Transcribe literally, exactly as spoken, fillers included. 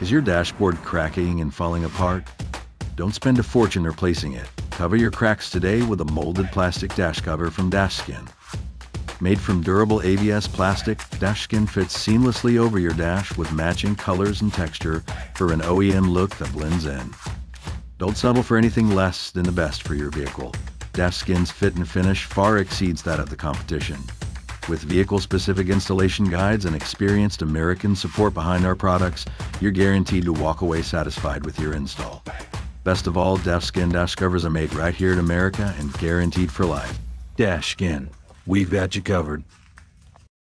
Is your dashboard cracking and falling apart? Don't spend a fortune replacing it. Cover your cracks today with a molded plastic dash cover from DashSkin. Made from durable A B S plastic, DashSkin fits seamlessly over your dash with matching colors and texture for an O E M look that blends in. Don't settle for anything less than the best for your vehicle. DashSkin's fit and finish far exceeds that of the competition. With vehicle-specific installation guides and experienced American support behind our products, you're guaranteed to walk away satisfied with your install. Best of all, DashSkin dash covers are made right here in America and guaranteed for life. DashSkin, we've got you covered.